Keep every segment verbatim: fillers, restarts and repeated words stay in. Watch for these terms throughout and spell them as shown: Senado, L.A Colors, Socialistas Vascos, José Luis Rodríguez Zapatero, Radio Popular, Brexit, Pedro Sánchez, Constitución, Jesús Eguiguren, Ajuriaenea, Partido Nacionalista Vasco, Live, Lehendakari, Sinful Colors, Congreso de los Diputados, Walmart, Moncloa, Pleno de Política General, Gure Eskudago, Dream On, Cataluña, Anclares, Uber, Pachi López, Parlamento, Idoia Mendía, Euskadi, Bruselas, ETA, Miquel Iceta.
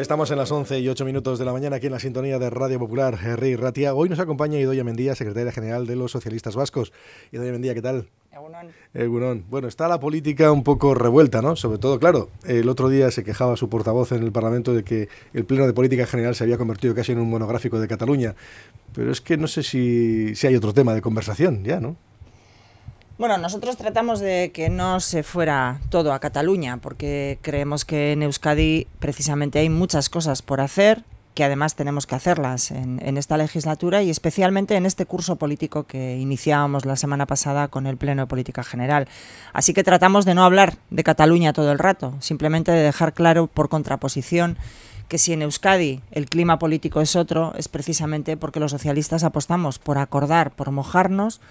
Estamos en las once y ocho minutos de la mañana aquí en la sintonía de Radio Popular, Rey Ratia. Hoy nos acompaña Idoia Mendía, secretaria general de los Socialistas Vascos. Idoia Mendía, ¿qué tal? Egunon. Egunon. Bueno, está la política un poco revuelta, ¿no? Sobre todo, claro, el otro día se quejaba su portavoz en el Parlamento de que el Pleno de Política General se había convertido casi en un monográfico de Cataluña. Pero es que no sé si, si hay otro tema de conversación ya, ¿no? Bueno, nosotros tratamos de que no se fuera todo a Cataluña, porque creemos que en Euskadi precisamente hay muchas cosas por hacer, que además tenemos que hacerlas en, en esta legislatura y especialmente en este curso político que iniciábamos la semana pasada con el Pleno de Política General. Así que tratamos de no hablar de Cataluña todo el rato, simplemente de dejar claro por contraposición que si en Euskadi el clima político es otro, es precisamente porque los socialistas apostamos por acordar, por mojarnos,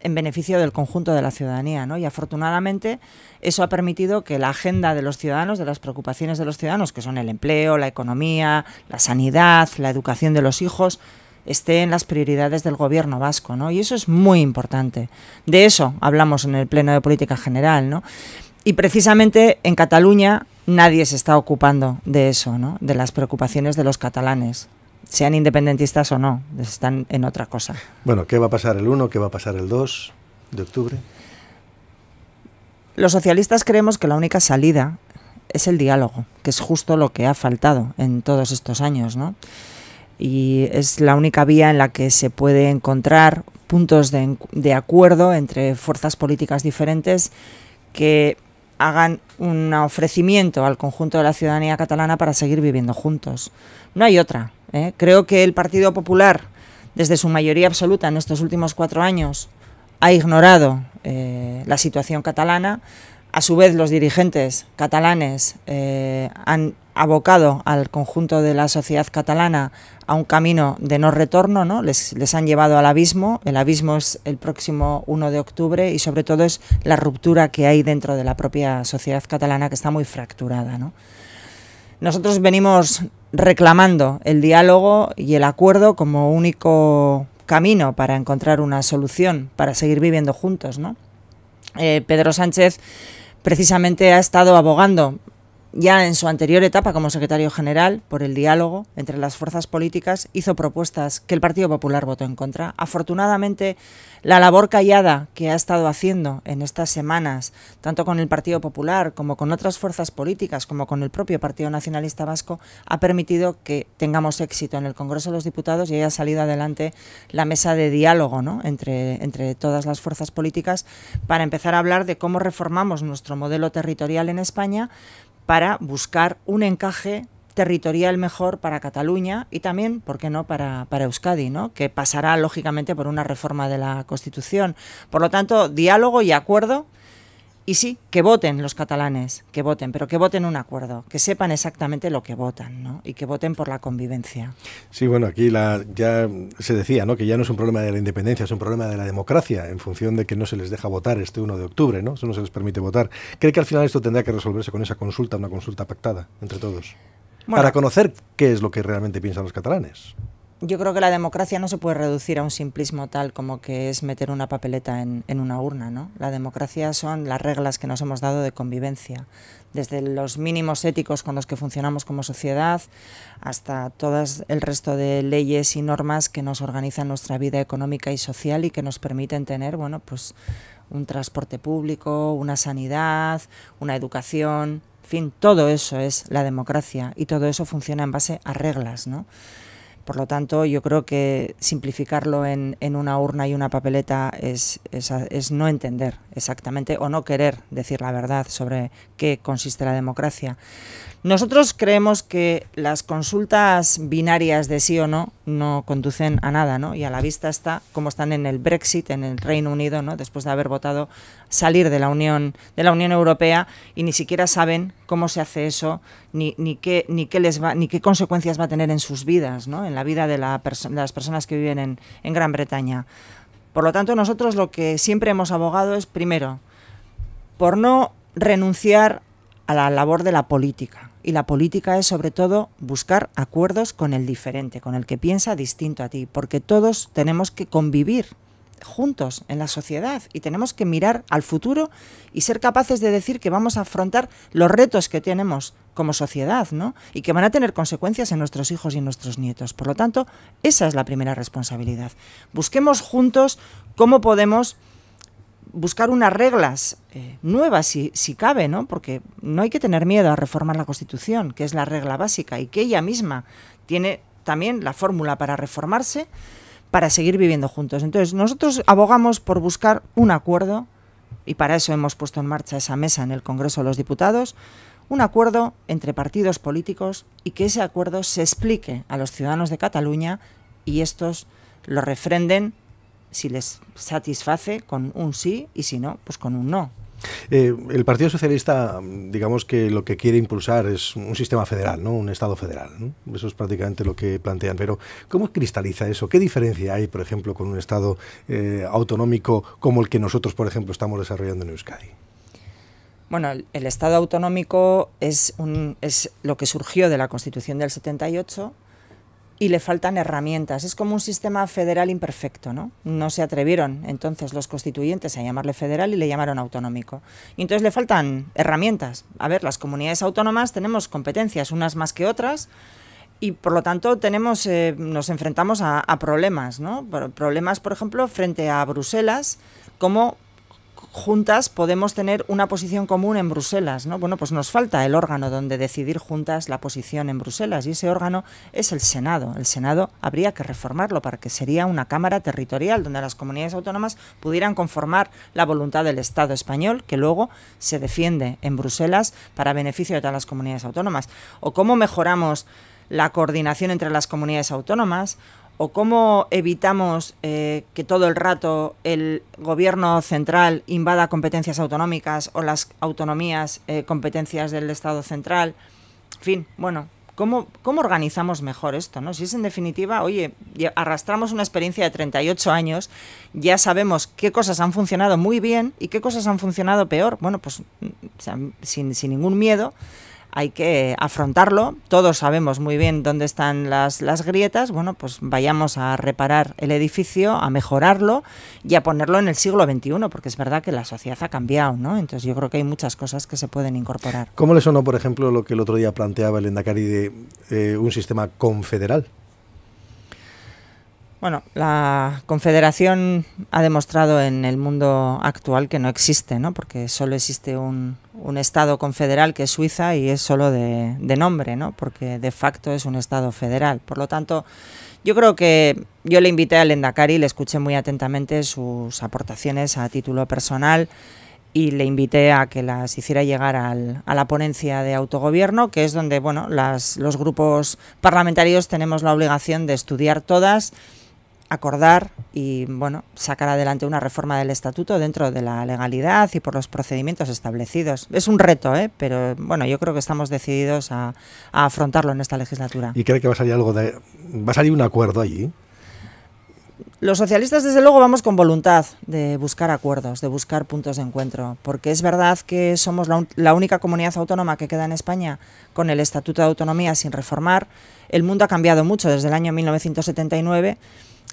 en beneficio del conjunto de la ciudadanía, ¿no? Y afortunadamente eso ha permitido que la agenda de los ciudadanos, de las preocupaciones de los ciudadanos, que son el empleo, la economía, la sanidad, la educación de los hijos, esté en las prioridades del gobierno vasco, ¿no? Y eso es muy importante. De eso hablamos en el Pleno de Política General, ¿no? Y precisamente en Cataluña nadie se está ocupando de eso, ¿no? De las preocupaciones de los catalanes, sean independentistas o no, están en otra cosa. Bueno, ¿qué va a pasar el uno? ¿Qué va a pasar el dos de octubre? Los socialistas creemos que la única salida es el diálogo, que es justo lo que ha faltado en todos estos años, ¿no? Y es la única vía en la que se puede encontrar puntos de, de acuerdo entre fuerzas políticas diferentes que hagan un ofrecimiento al conjunto de la ciudadanía catalana para seguir viviendo juntos. No hay otra, ¿eh? Creo que el Partido Popular, desde su mayoría absoluta en estos últimos cuatro años, ha ignorado eh, la situación catalana. A su vez, los dirigentes catalanes eh, han abocado al conjunto de la sociedad catalana a un camino de no retorno, ¿no? Les, les han llevado al abismo. El abismo es el próximo uno de octubre y sobre todo es la ruptura que hay dentro de la propia sociedad catalana, que está muy fracturada, ¿no? Nosotros venimos reclamando el diálogo y el acuerdo como único camino para encontrar una solución, para seguir viviendo juntos, ¿no? Eh, Pedro Sánchez precisamente ha estado abogando ya en su anterior etapa como secretario general por el diálogo entre las fuerzas políticas, hizo propuestas que el Partido Popular votó en contra. Afortunadamente, la labor callada que ha estado haciendo en estas semanas, tanto con el Partido Popular como con otras fuerzas políticas, como con el propio Partido Nacionalista Vasco, ha permitido que tengamos éxito en el Congreso de los Diputados y haya salido adelante la mesa de diálogo, ¿no? entre, entre todas las fuerzas políticas, para empezar a hablar de cómo reformamos nuestro modelo territorial en España para buscar un encaje territorial mejor para Cataluña y también, ¿por qué no?, para, para Euskadi, ¿no? Que pasará, lógicamente, por una reforma de la Constitución. Por lo tanto, diálogo y acuerdo, y sí, que voten los catalanes, que voten, pero que voten un acuerdo, que sepan exactamente lo que votan, ¿no? Y que voten por la convivencia. Sí, bueno, aquí la, ya se decía, ¿no?, que ya no es un problema de la independencia, es un problema de la democracia, en función de que no se les deja votar este uno de octubre, ¿no? Eso no se les permite votar. ¿Cree que al final esto tendrá que resolverse con esa consulta, una consulta pactada entre todos? Bueno, para conocer qué es lo que realmente piensan los catalanes. Yo creo que la democracia no se puede reducir a un simplismo tal como que es meter una papeleta en, en una urna, ¿no? La democracia son las reglas que nos hemos dado de convivencia, desde los mínimos éticos con los que funcionamos como sociedad hasta todo el resto de leyes y normas que nos organizan nuestra vida económica y social y que nos permiten tener, bueno, pues un transporte público, una sanidad, una educación, en fin, todo eso es la democracia y todo eso funciona en base a reglas, ¿no? Por lo tanto, yo creo que simplificarlo en, en una urna y una papeleta es, es, es no entender exactamente o no querer decir la verdad sobre qué consiste la democracia. Nosotros creemos que las consultas binarias de sí o no no conducen a nada, ¿no? Y a la vista está cómo están en el Brexit, en el Reino Unido, ¿no? Después de haber votado salir de la Unión, de la Unión Europea, y ni siquiera saben cómo se hace eso, ni, ni, qué, ni, qué les va, ni qué consecuencias va a tener en sus vidas, ¿no? En la vida de, la perso- de las personas que viven en, en Gran Bretaña. Por lo tanto, nosotros lo que siempre hemos abogado es, primero, por no renunciar a la labor de la política. Y la política es, sobre todo, buscar acuerdos con el diferente, con el que piensa distinto a ti, porque todos tenemos que convivir juntos en la sociedad y tenemos que mirar al futuro y ser capaces de decir que vamos a afrontar los retos que tenemos como sociedad, ¿no? Y que van a tener consecuencias en nuestros hijos y en nuestros nietos. Por lo tanto, esa es la primera responsabilidad. Busquemos juntos cómo podemos buscar unas reglas eh, nuevas, si, si cabe, ¿no? Porque no hay que tener miedo a reformar la Constitución, que es la regla básica y que ella misma tiene también la fórmula para reformarse, para seguir viviendo juntos. Entonces, nosotros abogamos por buscar un acuerdo, y para eso hemos puesto en marcha esa mesa en el Congreso de los Diputados, un acuerdo entre partidos políticos y que ese acuerdo se explique a los ciudadanos de Cataluña y estos lo refrenden, si les satisface, con un sí, y si no, pues con un no. Eh, el Partido Socialista, digamos que lo que quiere impulsar es un sistema federal, ¿no? Un Estado federal, ¿no? Eso es prácticamente lo que plantean. Pero ¿cómo cristaliza eso? ¿Qué diferencia hay, por ejemplo, con un Estado eh, autonómico como el que nosotros, por ejemplo, estamos desarrollando en Euskadi? Bueno, el, el Estado autonómico es, un, es lo que surgió de la Constitución del setenta y ocho y le faltan herramientas. Es como un sistema federal imperfecto, ¿no? No se atrevieron entonces los constituyentes a llamarle federal y le llamaron autonómico. Y entonces le faltan herramientas. A ver, las comunidades autónomas tenemos competencias, unas más que otras, y por lo tanto tenemos, eh, nos enfrentamos a, a problemas, ¿no? Problemas, por ejemplo, frente a Bruselas, como juntas podemos tener una posición común en Bruselas, ¿no? Bueno, pues nos falta el órgano donde decidir juntas la posición en Bruselas, y ese órgano es el Senado. El Senado habría que reformarlo para que sería una Cámara territorial donde las comunidades autónomas pudieran conformar la voluntad del Estado español, que luego se defiende en Bruselas para beneficio de todas las comunidades autónomas. O cómo mejoramos la coordinación entre las comunidades autónomas, o cómo evitamos eh, que todo el rato el gobierno central invada competencias autonómicas o las autonomías eh, competencias del Estado central. En fin, bueno, ¿cómo, cómo organizamos mejor esto, ¿no? Si es en definitiva, oye, arrastramos una experiencia de treinta y ocho años, ya sabemos qué cosas han funcionado muy bien y qué cosas han funcionado peor. Bueno, pues o sea, sin, sin ningún miedo. Hay que afrontarlo, todos sabemos muy bien dónde están las, las grietas, bueno, pues vayamos a reparar el edificio, a mejorarlo y a ponerlo en el siglo veintiuno, porque es verdad que la sociedad ha cambiado, ¿no? Entonces yo creo que hay muchas cosas que se pueden incorporar. ¿Cómo le sonó, por ejemplo, lo que el otro día planteaba el Lehendakari de eh, un sistema confederal? Bueno, la confederación ha demostrado en el mundo actual que no existe, ¿no? Porque solo existe un, un Estado confederal, que es Suiza, y es solo de, de nombre, ¿no? Porque de facto es un Estado federal. Por lo tanto, yo creo que yo le invité al Lehendakari, le escuché muy atentamente sus aportaciones a título personal y le invité a que las hiciera llegar al, a la ponencia de autogobierno, que es donde, bueno, las, los grupos parlamentarios tenemos la obligación de estudiar todas, acordar y, bueno, sacar adelante una reforma del estatuto dentro de la legalidad y por los procedimientos establecidos. Es un reto, ¿eh? Pero, bueno, yo creo que estamos decididos a, a afrontarlo en esta legislatura. ¿Y cree que va a salir algo de, va a salir un acuerdo allí? Los socialistas, desde luego, vamos con voluntad de buscar acuerdos, de buscar puntos de encuentro, porque es verdad que somos la, la única comunidad autónoma que queda en España con el Estatuto de Autonomía sin reformar. El mundo ha cambiado mucho desde el año mil novecientos setenta y nueve.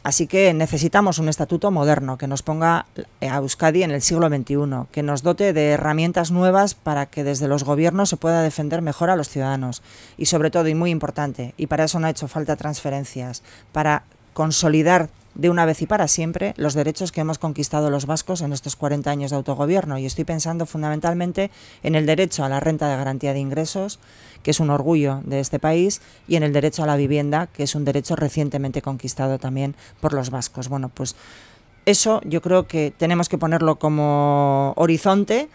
Así que necesitamos un estatuto moderno que nos ponga a Euskadi en el siglo veintiuno, que nos dote de herramientas nuevas para que desde los gobiernos se pueda defender mejor a los ciudadanos. Y sobre todo, y muy importante, y para eso no ha hecho falta transferencias, para consolidar de una vez y para siempre los derechos que hemos conquistado los vascos en estos cuarenta años de autogobierno. Y estoy pensando fundamentalmente en el derecho a la renta de garantía de ingresos, que es un orgullo de este país, y en el derecho a la vivienda, que es un derecho recientemente conquistado también por los vascos. Bueno, pues eso yo creo que tenemos que ponerlo como horizonte.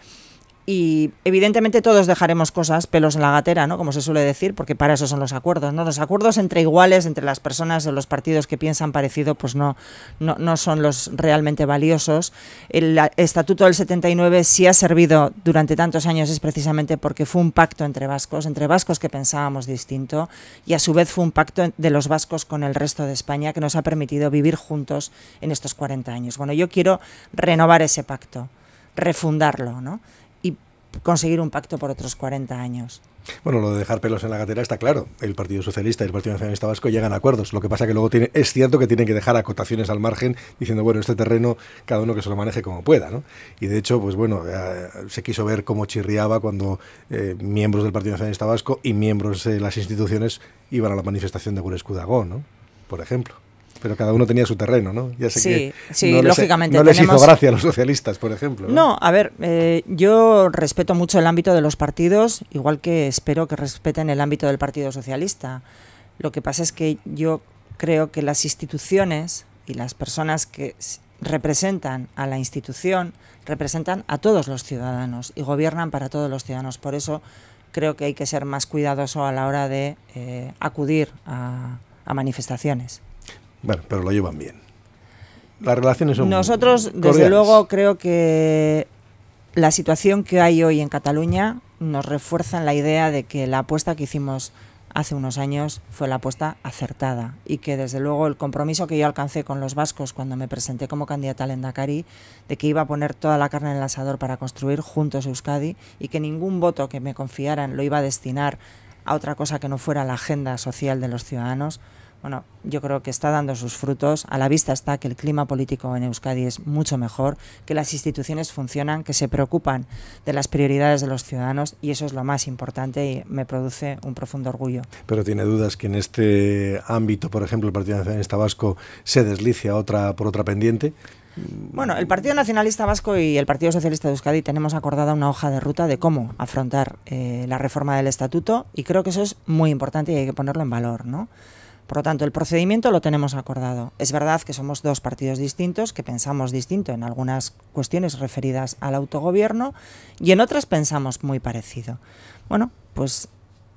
Y evidentemente todos dejaremos cosas, pelos en la gatera, ¿no? Como se suele decir, porque para eso son los acuerdos, ¿no? Los acuerdos entre iguales, entre las personas o los partidos que piensan parecido, pues no, no, no son los realmente valiosos. El Estatuto del setenta y nueve sí ha servido durante tantos años, es precisamente porque fue un pacto entre vascos, entre vascos que pensábamos distinto, y a su vez fue un pacto de los vascos con el resto de España que nos ha permitido vivir juntos en estos cuarenta años. Bueno, yo quiero renovar ese pacto, refundarlo, ¿no? Conseguir un pacto por otros cuarenta años. Bueno, lo de dejar pelos en la gatera está claro. El Partido Socialista y el Partido Nacionalista Vasco llegan a acuerdos. Lo que pasa que luego tiene, es cierto que tienen que dejar acotaciones al margen, diciendo, bueno, este terreno cada uno que se lo maneje como pueda, ¿no? Y de hecho, pues bueno, eh, se quiso ver cómo chirriaba cuando eh, miembros del Partido Nacionalista Vasco y miembros de las instituciones iban a la manifestación de Gure Eskudago, ¿no? Por ejemplo. Pero cada uno tenía su terreno, ¿no? Ya sé sí, que sí, no lógicamente les, no tenemos... les hizo gracia a los socialistas, por ejemplo. No, no a ver, eh, yo respeto mucho el ámbito de los partidos, igual que espero que respeten el ámbito del Partido Socialista. Lo que pasa es que yo creo que las instituciones y las personas que representan a la institución representan a todos los ciudadanos y gobiernan para todos los ciudadanos. Por eso creo que hay que ser más cuidadoso a la hora de eh, acudir a, a manifestaciones. Bueno, pero lo llevan bien. Las relaciones son Nosotros, desde cordiales. Luego, creo que la situación que hay hoy en Cataluña nos refuerza en la idea de que la apuesta que hicimos hace unos años fue la apuesta acertada y que, desde luego, el compromiso que yo alcancé con los vascos cuando me presenté como candidata a Lehendakari, de que iba a poner toda la carne en el asador para construir juntos Euskadi y que ningún voto que me confiaran lo iba a destinar a otra cosa que no fuera la agenda social de los ciudadanos. Bueno, yo creo que está dando sus frutos. A la vista está que el clima político en Euskadi es mucho mejor, que las instituciones funcionan, que se preocupan de las prioridades de los ciudadanos y eso es lo más importante y me produce un profundo orgullo. Pero tiene dudas que en este ámbito, por ejemplo, el Partido Nacionalista Vasco se deslice a otra, por otra pendiente. Bueno, el Partido Nacionalista Vasco y el Partido Socialista de Euskadi tenemos acordada una hoja de ruta de cómo afrontar eh, la reforma del Estatuto y creo que eso es muy importante y hay que ponerlo en valor, ¿no? Por lo tanto, el procedimiento lo tenemos acordado. Es verdad que somos dos partidos distintos, que pensamos distinto en algunas cuestiones referidas al autogobierno y en otras pensamos muy parecido. Bueno, pues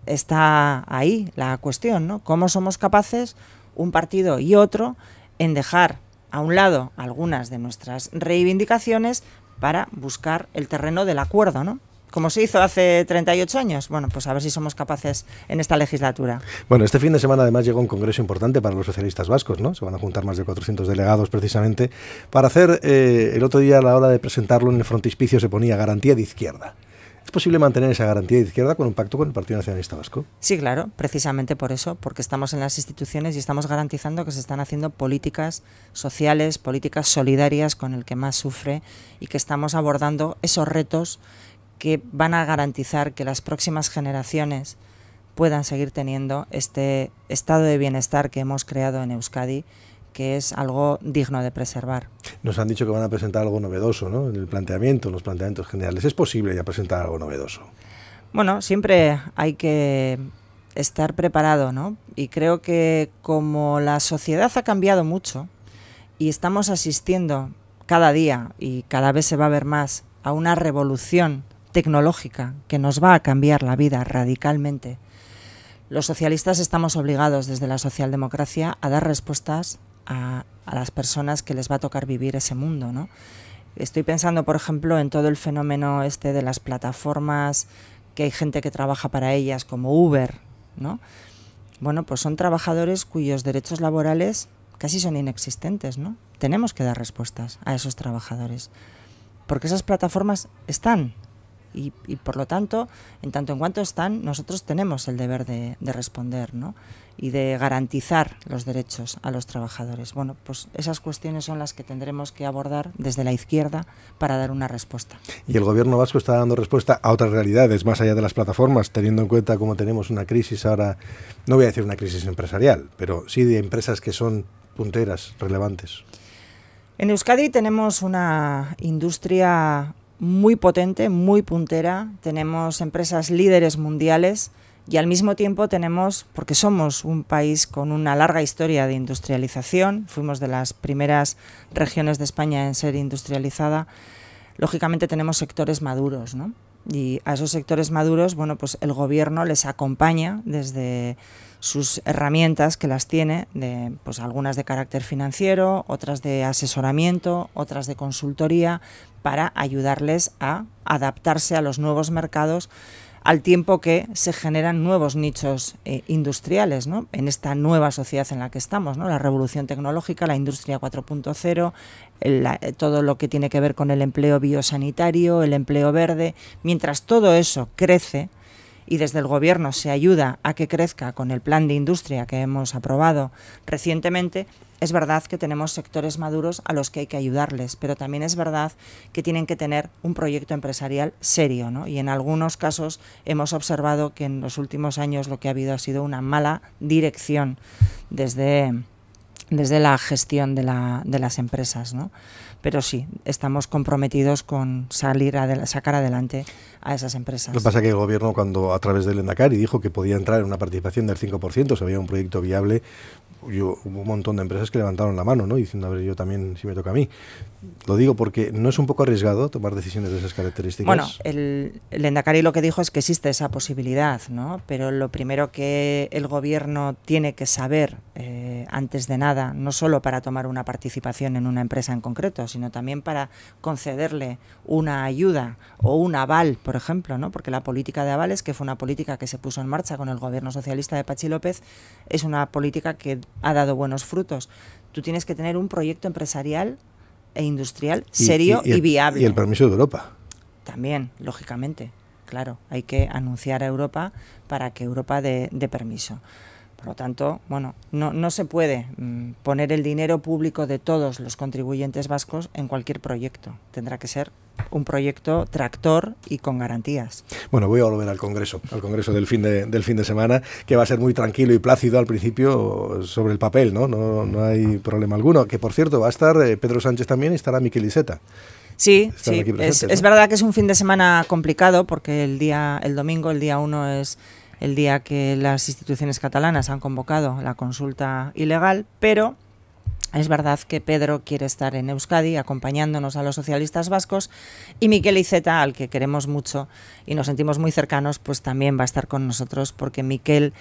está ahí la cuestión, ¿no? ¿Cómo somos capaces, un partido y otro, en dejar a un lado algunas de nuestras reivindicaciones para buscar el terreno del acuerdo, ¿no? Como se hizo hace treinta y ocho años. Bueno, pues a ver si somos capaces en esta legislatura. Bueno, este fin de semana además llegó un congreso importante para los socialistas vascos, ¿no? Se van a juntar más de cuatrocientos delegados precisamente para hacer, eh, el otro día a la hora de presentarlo en el frontispicio se ponía garantía de izquierda. ¿Es posible mantener esa garantía de izquierda con un pacto con el Partido Nacionalista Vasco? Sí, claro, precisamente por eso, porque estamos en las instituciones y estamos garantizando que se están haciendo políticas sociales, políticas solidarias con el que más sufre y que estamos abordando esos retos que van a garantizar que las próximas generaciones puedan seguir teniendo este estado de bienestar que hemos creado en Euskadi, que es algo digno de preservar. Nos han dicho que van a presentar algo novedoso, ¿no? En el planteamiento, en los planteamientos generales. ¿Es posible ya presentar algo novedoso? Bueno, siempre hay que estar preparado, ¿no? Y creo que como la sociedad ha cambiado mucho y estamos asistiendo cada día y cada vez se va a ver más a una revolución tecnológica que nos va a cambiar la vida radicalmente, los socialistas estamos obligados desde la socialdemocracia a dar respuestas a, a las personas que les va a tocar vivir ese mundo, ¿no? Estoy pensando, por ejemplo, en todo el fenómeno este de las plataformas, que hay gente que trabaja para ellas, como Uber, ¿no? Bueno, pues son trabajadores cuyos derechos laborales casi son inexistentes, ¿no? Tenemos que dar respuestas a esos trabajadores, porque esas plataformas están. Y, y por lo tanto, en tanto en cuanto están, nosotros tenemos el deber de, de responder, ¿no? Y de garantizar los derechos a los trabajadores. Bueno, pues esas cuestiones son las que tendremos que abordar desde la izquierda para dar una respuesta. Y el gobierno vasco está dando respuesta a otras realidades, más allá de las plataformas, teniendo en cuenta cómo tenemos una crisis ahora, no voy a decir una crisis empresarial, pero sí de empresas que son punteras, relevantes. En Euskadi tenemos una industria muy potente, muy puntera, tenemos empresas líderes mundiales y al mismo tiempo tenemos, porque somos un país con una larga historia de industrialización, fuimos de las primeras regiones de España en ser industrializada, lógicamente tenemos sectores maduros, ¿no? Y a esos sectores maduros, bueno, pues el gobierno les acompaña desde sus herramientas que las tiene, de, pues algunas de carácter financiero, otras de asesoramiento, otras de consultoría, para ayudarles a adaptarse a los nuevos mercados al tiempo que se generan nuevos nichos eh, industriales, ¿no? En esta nueva sociedad en la que estamos, ¿no? La revolución tecnológica, la industria cuatro punto cero, la, todo lo que tiene que ver con el empleo biosanitario, el empleo verde, mientras todo eso crece y desde el Gobierno se ayuda a que crezca con el plan de industria que hemos aprobado recientemente, es verdad que tenemos sectores maduros a los que hay que ayudarles, pero también es verdad que tienen que tener un proyecto empresarial serio, ¿no? Y en algunos casos hemos observado que en los últimos años lo que ha habido ha sido una mala dirección desde, desde la gestión de, la, de las empresas, ¿no? Pero sí, estamos comprometidos con salir adela- sacar adelante a esas empresas. Lo que pasa es que el Gobierno, cuando a través del Lehendakari dijo que podía entrar en una participación del cinco por ciento, si había un proyecto viable, yo, hubo un montón de empresas que levantaron la mano, ¿no? Diciendo, a ver, yo también, si me toca a mí. Lo digo porque ¿no es un poco arriesgado tomar decisiones de esas características? Bueno, el, el Lehendakari lo que dijo es que existe esa posibilidad, ¿no? Pero lo primero que el Gobierno tiene que saber, eh, antes de nada, no solo para tomar una participación en una empresa en concreto, sino también para concederle una ayuda o un aval, por ejemplo, ¿no? Porque la política de avales, que fue una política que se puso en marcha con el Gobierno socialista de Pachi López, es una política que ha dado buenos frutos. Tú tienes que tener un proyecto empresarial e industrial serio y, y, y, y viable. Y el permiso de Europa. También, lógicamente, claro, hay que anunciar a Europa para que Europa dé, dé permiso. Por lo tanto, bueno, no, no se puede mmm, poner el dinero público de todos los contribuyentes vascos en cualquier proyecto. Tendrá que ser un proyecto tractor y con garantías. Bueno, voy a volver al Congreso, al Congreso del fin de, del fin de semana, que va a ser muy tranquilo y plácido al principio sobre el papel, ¿no? No, no hay problema alguno. Que, por cierto, va a estar eh, Pedro Sánchez también y estará Miquel Iceta. Sí, sí. Es, ¿no? Es verdad que es un fin de semana complicado porque el, día, el domingo, el día uno, es el día que las instituciones catalanas han convocado la consulta ilegal, pero es verdad que Pedro quiere estar en Euskadi acompañándonos a los socialistas vascos y Miquel Iceta, al que queremos mucho y nos sentimos muy cercanos, pues también va a estar con nosotros porque Miquel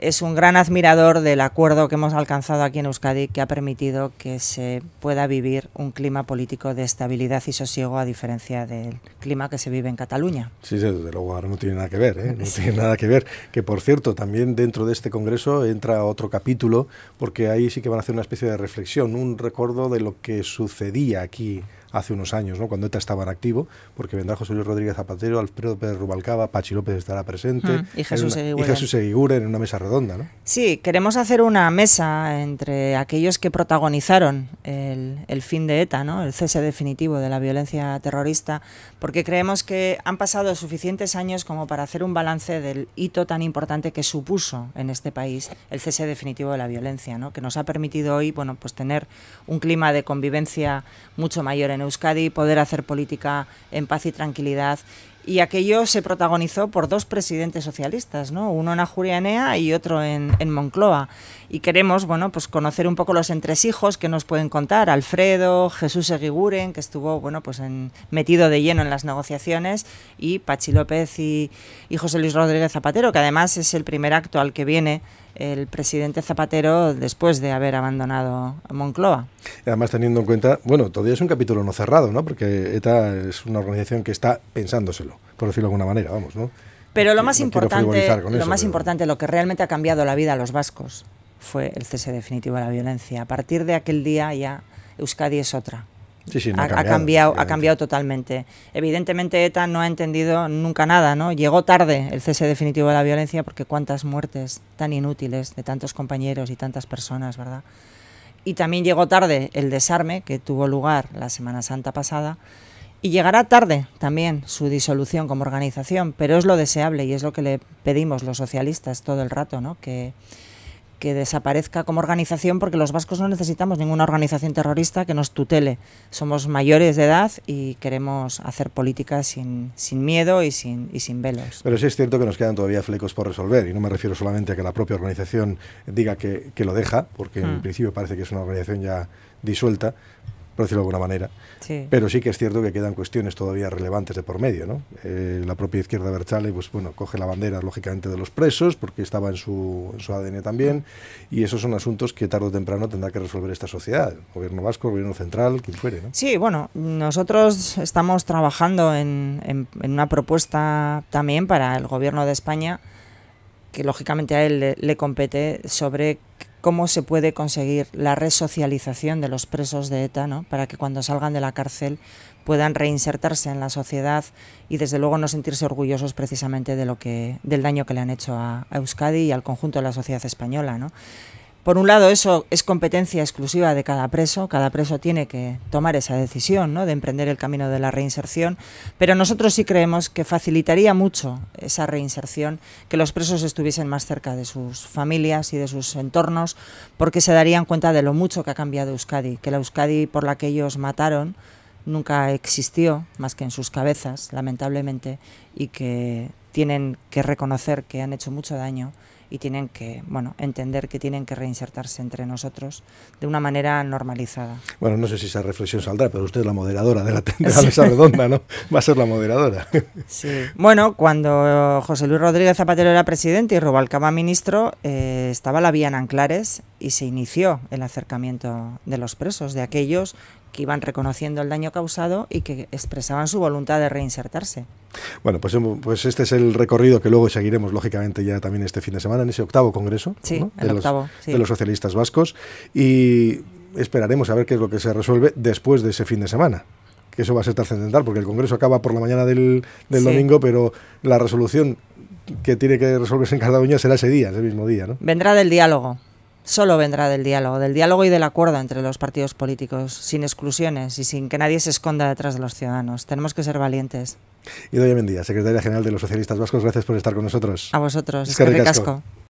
es un gran admirador del acuerdo que hemos alcanzado aquí en Euskadi, que ha permitido que se pueda vivir un clima político de estabilidad y sosiego a diferencia del clima que se vive en Cataluña. Sí, desde luego, ahora no tiene nada que ver, ¿eh? No tiene nada que ver. Que, por cierto, también dentro de este Congreso entra otro capítulo, porque ahí sí que van a hacer una especie de reflexión, un recuerdo de lo que sucedía aquí hace unos años, ¿no? Cuando ETA estaba en activo, porque vendrá José Luis Rodríguez Zapatero, Alfredo Pérez Rubalcaba, Pachi López estará presente, mm, y Jesús Eguiguren en una mesa redonda, ¿no? Sí, queremos hacer una mesa entre aquellos que protagonizaron el, el fin de ETA, ¿no? El cese definitivo de la violencia terrorista, porque creemos que han pasado suficientes años como para hacer un balance del hito tan importante que supuso en este país el cese definitivo de la violencia, ¿no? Que nos ha permitido hoy, bueno, pues tener un clima de convivencia mucho mayor en en Euskadi, poder hacer política en paz y tranquilidad. Y aquello se protagonizó por dos presidentes socialistas, ¿no? Uno en Ajuriaenea y otro en, en Moncloa. Y queremos, bueno, pues conocer un poco los entresijos que nos pueden contar Alfredo, Jesús Eguiguren, que estuvo, bueno, pues en, metido de lleno en las negociaciones, y Pachi López y, y José Luis Rodríguez Zapatero, que además es el primer acto al que viene el presidente Zapatero después de haber abandonado Moncloa. Además, teniendo en cuenta, bueno, todavía es un capítulo no cerrado, ¿no? Porque ETA es una organización que está pensándoselo, por decirlo de alguna manera, vamos, ¿no? Pero lo más, no importante, eso, lo más pero... importante, lo que realmente ha cambiado la vida a los vascos fue el cese definitivo de la violencia. A partir de aquel día ya Euskadi es otra. Sí, sí, no ha, ha, cambiado, ha, cambiado, ha cambiado totalmente. Evidentemente ETA no ha entendido nunca nada, ¿no? Llegó tarde el cese definitivo de la violencia porque cuántas muertes tan inútiles de tantos compañeros y tantas personas, ¿verdad? Y también llegó tarde el desarme que tuvo lugar la Semana Santa pasada y llegará tarde también su disolución como organización, pero es lo deseable y es lo que le pedimos los socialistas todo el rato, ¿no? Que... que desaparezca como organización, porque los vascos no necesitamos ninguna organización terrorista que nos tutele. Somos mayores de edad y queremos hacer política sin, sin miedo y sin, y sin velos. Pero sí es cierto que nos quedan todavía flecos por resolver, y no me refiero solamente a que la propia organización diga que, que lo deja, porque mm. en principio parece que es una organización ya disuelta, por decirlo de alguna manera, sí. Pero sí que es cierto que quedan cuestiones todavía relevantes de por medio, ¿no? Eh, la propia izquierda abertzale, pues bueno, coge la bandera, lógicamente, de los presos, porque estaba en su, en su A D N también, y esos son asuntos que tarde o temprano tendrá que resolver esta sociedad, el gobierno vasco, el gobierno central, quien fuere, ¿no? Sí, bueno, nosotros estamos trabajando en, en, en una propuesta también para el gobierno de España, que lógicamente a él le, le compete, sobre cómo se puede conseguir la resocialización de los presos de ETA, ¿no?, para que cuando salgan de la cárcel puedan reinsertarse en la sociedad y desde luego no sentirse orgullosos precisamente de lo que, del daño que le han hecho a, a Euskadi y al conjunto de la sociedad española, ¿no? Por un lado, eso es competencia exclusiva de cada preso, cada preso tiene que tomar esa decisión, ¿no?, de emprender el camino de la reinserción, pero nosotros sí creemos que facilitaría mucho esa reinserción que los presos estuviesen más cerca de sus familias y de sus entornos, porque se darían cuenta de lo mucho que ha cambiado Euskadi, que la Euskadi por la que ellos mataron nunca existió más que en sus cabezas, lamentablemente, y que tienen que reconocer que han hecho mucho daño y tienen que, bueno, entender que tienen que reinsertarse entre nosotros de una manera normalizada. Bueno, no sé si esa reflexión saldrá, pero usted es la moderadora de la, de la mesa redonda, ¿no? Va a ser la moderadora. Sí. Bueno, cuando José Luis Rodríguez Zapatero era presidente y Rubalcaba ministro, eh, estaba la vía en Anclares y se inició el acercamiento de los presos, de aquellos que iban reconociendo el daño causado y que expresaban su voluntad de reinsertarse. Bueno, pues, pues este es el recorrido que luego seguiremos, lógicamente, ya también este fin de semana, en ese octavo congreso, sí, ¿no?, el de, octavo, los, sí. de los socialistas vascos, y esperaremos a ver qué es lo que se resuelve después de ese fin de semana. Que eso va a ser trascendental, porque el congreso acaba por la mañana del, del sí. domingo, pero la resolución que tiene que resolverse en Cataluña será ese día, ese mismo día, ¿no? Vendrá del diálogo. Solo vendrá del diálogo, del diálogo y del acuerdo entre los partidos políticos, sin exclusiones y sin que nadie se esconda detrás de los ciudadanos. Tenemos que ser valientes. Idoia Mendía, secretaria general de los Socialistas Vascos, gracias por estar con nosotros. A vosotros, es que ricasco.